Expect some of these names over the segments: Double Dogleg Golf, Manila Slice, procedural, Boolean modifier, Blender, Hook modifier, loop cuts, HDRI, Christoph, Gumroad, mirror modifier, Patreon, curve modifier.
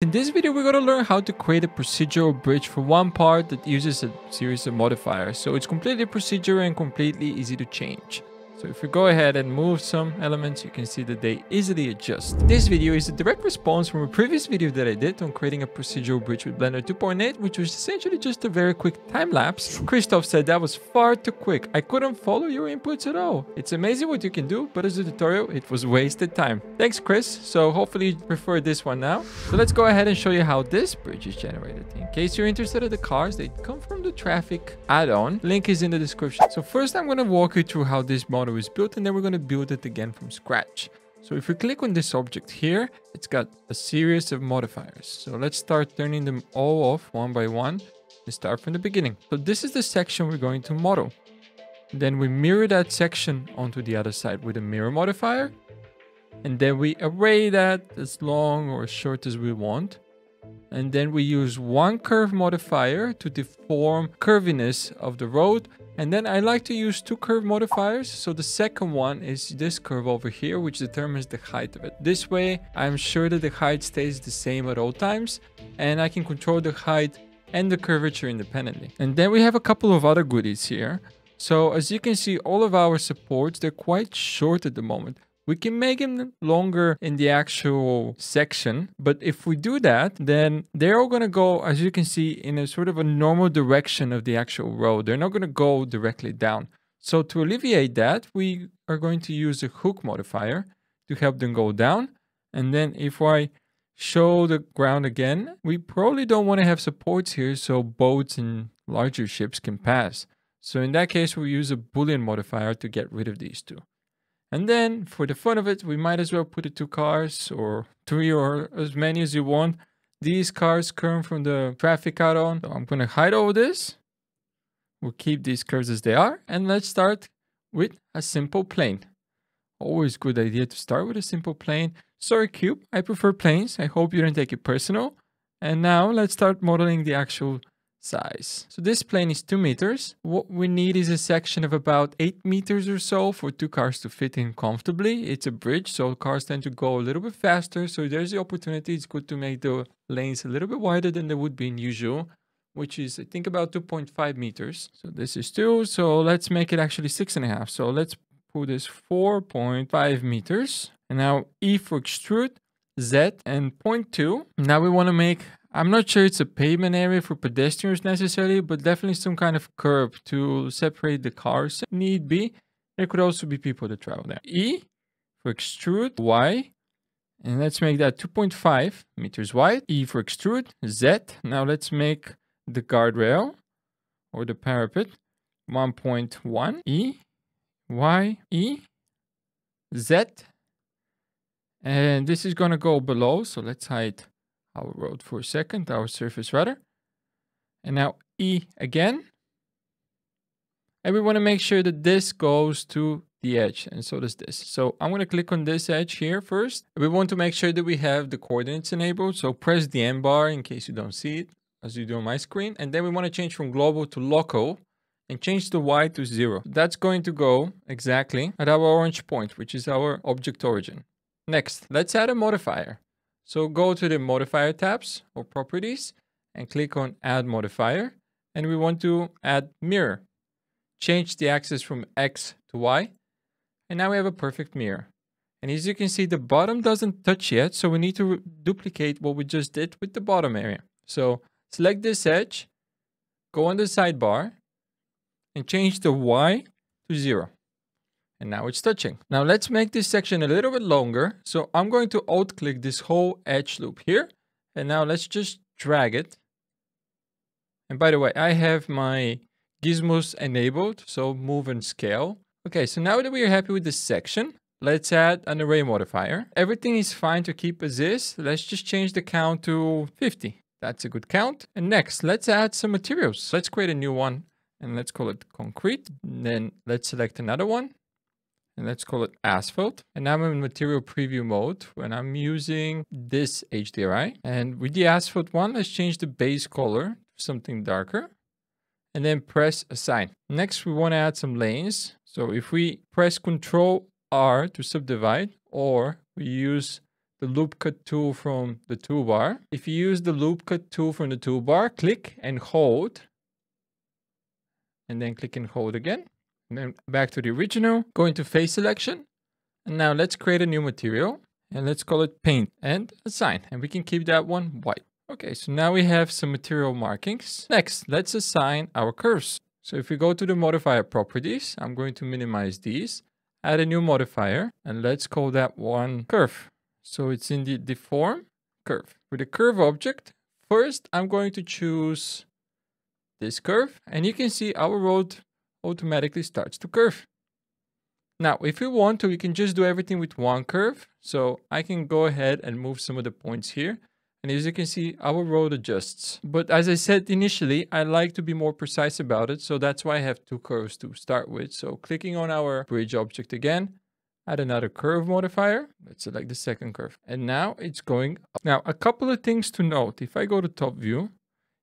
In this video, we're going to learn how to create a procedural bridge for one part that uses a series of modifiers. So it's completely procedural and completely easy to change. So if we go ahead and move some elements, you can see that they easily adjust. This video is a direct response from a previous video that I did on creating a procedural bridge with Blender 2.8, which was essentially just a very quick time lapse. Christoph said that was far too quick. I couldn't follow your inputs at all. It's amazing what you can do, but as a tutorial, it was wasted time. Thanks, Chris. So hopefully you prefer this one now. So let's go ahead and show you how this bridge is generated. In case you're interested in the cars, they come from the Traffic add-on. Link is in the description. So first, I'm going to walk you through how this model is built, and then we're going to build it again from scratch. So if we click on this object here, it's got a series of modifiers. So let's start turning them all off one by one and start from the beginning. So this is the section we're going to model. Then we mirror that section onto the other side with a mirror modifier. And then we array that as long or as short as we want. And then we use one curve modifier to deform curviness of the road. And then I like to use two curve modifiers. So the second one is this curve over here, which determines the height of it. This way, I'm sure that the height stays the same at all times, and I can control the height and the curvature independently. And then we have a couple of other goodies here. So as you can see, all of our supports, they're quite short at the moment. We can make them longer in the actual section, but if we do that, then they're all going to go, as you can see, in a sort of a normal direction of the actual road. They're not going to go directly down. So to alleviate that, we are going to use a hook modifier to help them go down. And then if I show the ground again, we probably don't want to have supports here so boats and larger ships can pass. So in that case, we use a Boolean modifier to get rid of these two. And then for the fun of it, we might as well put the two cars, or three, or as many as you want. These cars come from the Traffic add-on. So I'm going to hide all this. We'll keep these curves as they are. And let's start with a simple plane. Always good idea to start with a simple plane. Sorry, Cube. I prefer planes. I hope you don't take it personal. And now let's start modeling the actual size. So this plane is 2 meters. What we need is a section of about 8 meters or so for two cars to fit in comfortably. It's a bridge, so cars tend to go a little bit faster. So there's the opportunity. It's good to make the lanes a little bit wider than they would be in usual, which is I think about 2.5 meters. So this is 2. So let's make it actually 6.5. So let's put this 4.5 meters. And now E for extrude, Z and 0.2. Now we want to make, I'm not sure it's a pavement area for pedestrians necessarily, but definitely some kind of curb to separate the cars. Need be, there could also be people that travel there. E for extrude, Y, and let's make that 2.5 meters wide. E for extrude, Z. Now let's make the guardrail or the parapet 1.1. E, Y, E, Z. And this is going to go below, so let's hide our road for a second, our surface rather. And now E again. And we want to make sure that this goes to the edge, and so does this. So I'm going to click on this edge here first. We want to make sure that we have the coordinates enabled. So press the M bar in case you don't see it, as you do on my screen. And then we want to change from global to local and change the Y to 0. That's going to go exactly at our orange point, which is our object origin. Next, let's add a modifier. So go to the modifier tabs or properties and click on add modifier. And we want to add mirror. Change the axis from X to Y. And now we have a perfect mirror. And as you can see, the bottom doesn't touch yet. So we need to duplicate what we just did with the bottom area. So select this edge, go on the sidebar and change the Y to 0. And now it's touching. Now let's make this section a little bit longer. So I'm going to alt click this whole edge loop here. And now let's just drag it. And by the way, I have my gizmos enabled. So move and scale. Okay, so now that we are happy with this section, let's add an array modifier. Everything is fine to keep as is. Let's just change the count to 50. That's a good count. And next, let's add some materials. Let's create a new one and let's call it concrete. And then let's select another one. And let's call it asphalt. And I'm in material preview mode when I'm using this HDRI. And with the asphalt one, let's change the base color to something darker and then press assign. Next, we want to add some lanes. So if we press Ctrl R to subdivide, or we use the loop cut tool from the toolbar. If you use the loop cut tool from the toolbar, click and hold, and then click and hold again. And then back to the original, go into face selection. And now let's create a new material and let's call it paint and assign. And we can keep that one white. Okay, so now we have some material markings. Next, let's assign our curves. So if we go to the modifier properties, I'm going to minimize these, add a new modifier, and let's call that one curve. So it's in the deform curve. For the curve object, first I'm going to choose this curve, and you can see our road automatically starts to curve. Now, if we want to, we can just do everything with one curve. So I can go ahead and move some of the points here. And as you can see, our road adjusts. But as I said initially, I like to be more precise about it. So that's why I have two curves to start with. So clicking on our bridge object again, add another curve modifier. Let's select the second curve. And now it's going up. Now, a couple of things to note. If I go to top view,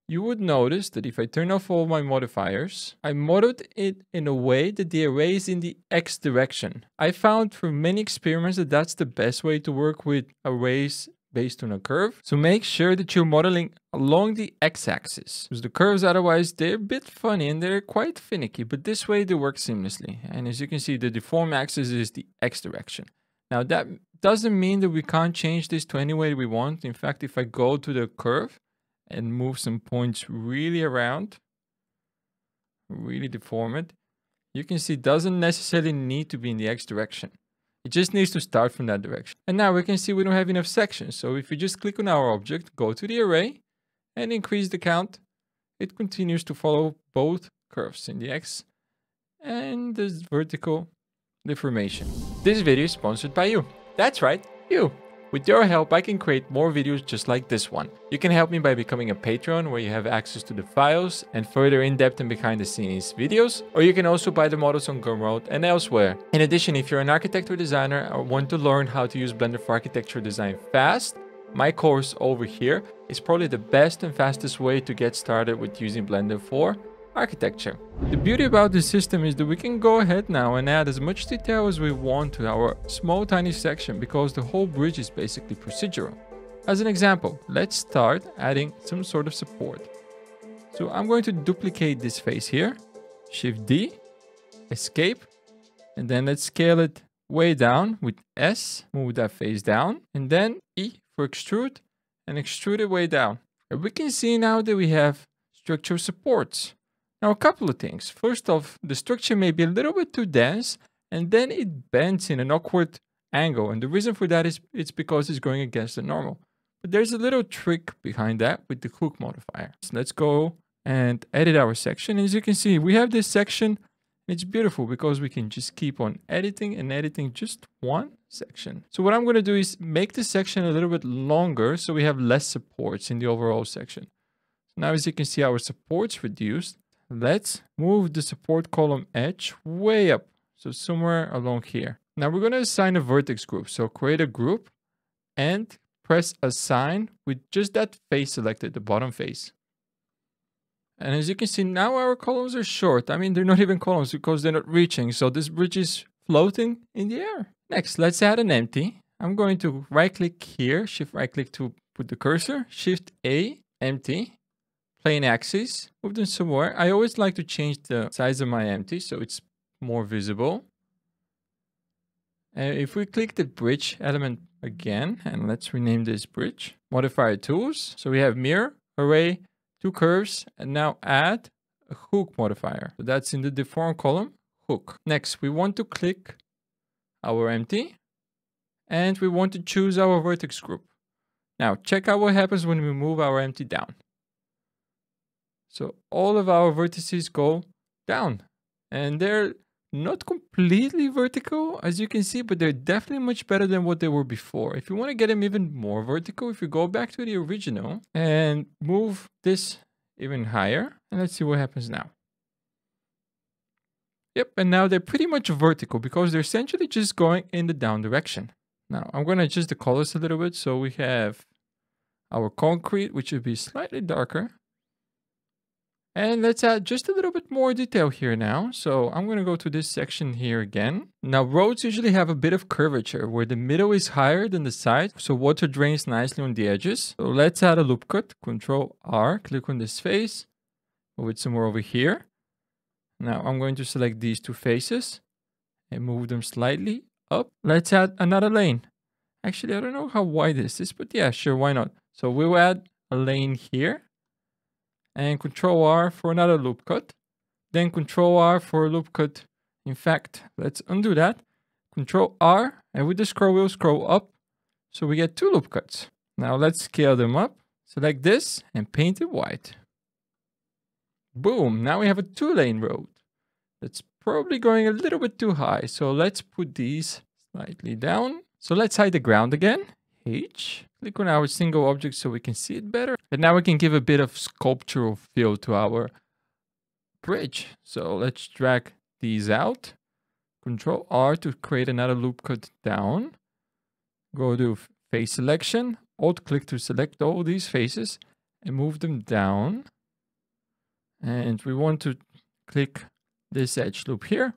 you would notice that if I turn off all my modifiers, I modeled it in a way that the array is in the X direction. I found from many experiments that that's the best way to work with arrays based on a curve. So make sure that you're modeling along the X-axis, because the curves otherwise, they're a bit funny and they're quite finicky, but this way they work seamlessly. And as you can see, the deform axis is the X direction. Now that doesn't mean that we can't change this to any way we want. In fact, if I go to the curve and move some points really around, really deform it, you can see it doesn't necessarily need to be in the X direction. It just needs to start from that direction. And now we can see we don't have enough sections. So if you just click on our object, go to the array and increase the count, it continues to follow both curves in the X and this vertical deformation. This video is sponsored by you. That's right, you. With your help, I can create more videos just like this one. You can help me by becoming a Patreon, where you have access to the files and further in-depth and behind-the-scenes videos. Or you can also buy the models on Gumroad and elsewhere. In addition, if you're an architect or designer or want to learn how to use Blender for architecture design fast, my course over here is probably the best and fastest way to get started with using Blender for architecture. The beauty about this system is that we can go ahead now and add as much detail as we want to our small tiny section, because the whole bridge is basically procedural. As an example, let's start adding some sort of support. So I'm going to duplicate this face here, Shift D, Escape, and then let's scale it way down with S, move that face down, and then E for extrude, and extrude it way down. And we can see now that we have structural supports. Now, a couple of things. First off, the structure may be a little bit too dense, and then it bends in an awkward angle. And the reason for that is it's because it's going against the normal. But there's a little trick behind that with the hook modifier. So let's go and edit our section. As you can see, we have this section. It's beautiful because we can just keep on editing and editing just one section. So what I'm going to do is make the section a little bit longer so we have less supports in the overall section. Now, as you can see, our support's reduced. Let's move the support column edge way up, so somewhere along here. Now we're going to assign a vertex group. So create a group and press assign with just that face selected, the bottom face. And as you can see, now our columns are short. I mean, they're not even columns because they're not reaching. So this bridge is floating in the air. Next, let's add an empty. I'm going to right click here, shift right click to put the cursor, shift A, empty. Plane axis, move them somewhere. I always like to change the size of my empty so it's more visible. And if we click the bridge element again, and let's rename this bridge, modifier tools. So we have mirror, array, two curves, and now add a hook modifier. So that's in the deform column, hook. Next, we want to click our empty and we want to choose our vertex group. Now check out what happens when we move our empty down. So all of our vertices go down, and they're not completely vertical, as you can see, but they're definitely much better than what they were before. If you want to get them even more vertical, if you go back to the original and move this even higher, and let's see what happens now. Yep, and now they're pretty much vertical because they're essentially just going in the down direction. Now I'm going to adjust the colors a little bit. So we have our concrete, which should be slightly darker. And let's add just a little bit more detail here now. So I'm going to go to this section here again. Now, roads usually have a bit of curvature where the middle is higher than the side, so water drains nicely on the edges. So let's add a loop cut. Control R, click on this face, move it somewhere over here. Now I'm going to select these two faces and move them slightly up. Let's add another lane. Actually, I don't know how wide this is, but yeah, sure, why not? So we'll add a lane here. And Control R for another loop cut. Then Control R for a loop cut. In fact, let's undo that. Control R, and with the scroll wheel, scroll up. So we get two loop cuts. Now let's scale them up. Select this and paint it white. Boom, now we have a two-lane road. That's probably going a little bit too high. So let's put these slightly down. So let's hide the ground again. H. Click on our single object so we can see it better. And now we can give a bit of sculptural feel to our bridge. So let's drag these out. Control R to create another loop cut down. Go to face selection. Alt click to select all these faces and move them down. And we want to click this edge loop here.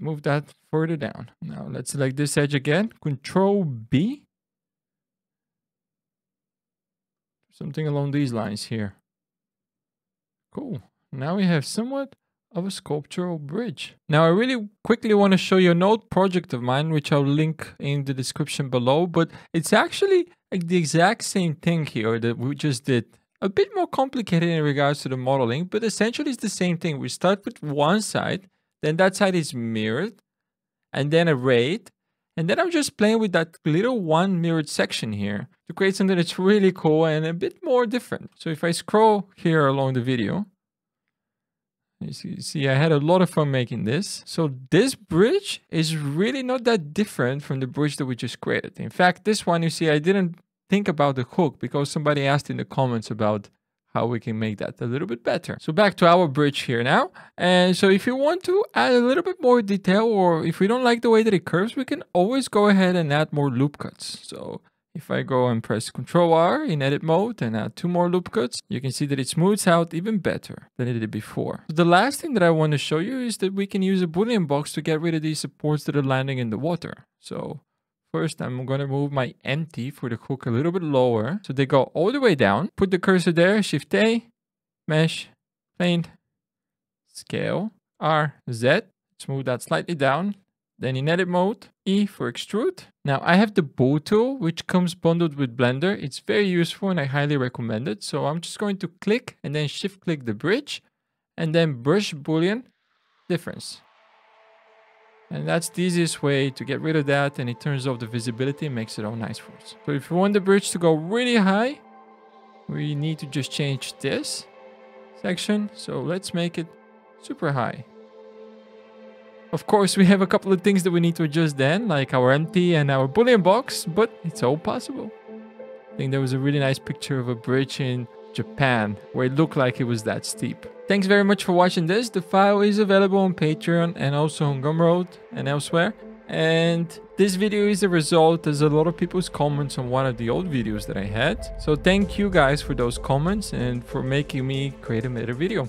Move that further down. Now let's select this edge again. Control B. Something along these lines here. Cool. Now we have somewhat of a sculptural bridge. Now I really quickly want to show you an old project of mine, which I'll link in the description below, but it's actually like the exact same thing here that we just did. A bit more complicated in regards to the modeling, but essentially it's the same thing. We start with one side, then that side is mirrored, and then arrayed. And then I'm just playing with that little one mirrored section here to create something that's really cool and a bit more different. So if I scroll here along the video, you see I had a lot of fun making this. So this bridge is really not that different from the bridge that we just created. In fact, this one, you see, I didn't think about the hook because somebody asked in the comments about how we can make that a little bit better. So back to our bridge here now. And so if you want to add a little bit more detail, or if we don't like the way that it curves, we can always go ahead and add more loop cuts. So if I go and press Ctrl R in edit mode and add two more loop cuts, you can see that it smooths out even better than it did before. The last thing that I want to show you is that we can use a Boolean box to get rid of these supports that are landing in the water. So first, I'm going to move my empty for the hook a little bit lower. So they go all the way down. Put the cursor there, Shift A, Mesh, Plane, Scale, R, Z. Let's move that slightly down. Then in edit mode, E for extrude. Now I have the bow tool, which comes bundled with Blender. It's very useful and I highly recommend it. So I'm just going to click and then shift click the bridge and then brush Boolean difference. And that's the easiest way to get rid of that, and it turns off the visibility and makes it all nice for us. So if we want the bridge to go really high, we need to just change this section. So let's make it super high. Of course, we have a couple of things that we need to adjust then, like our empty and our Boolean box, but it's all possible. I think there was a really nice picture of a bridge in Japan where it looked like it was that steep. Thanks very much for watching this. The file is available on Patreon and also on Gumroad and elsewhere. And this video is a result as a lot of people's comments on one of the old videos that I had. So thank you guys for those comments and for making me create another video.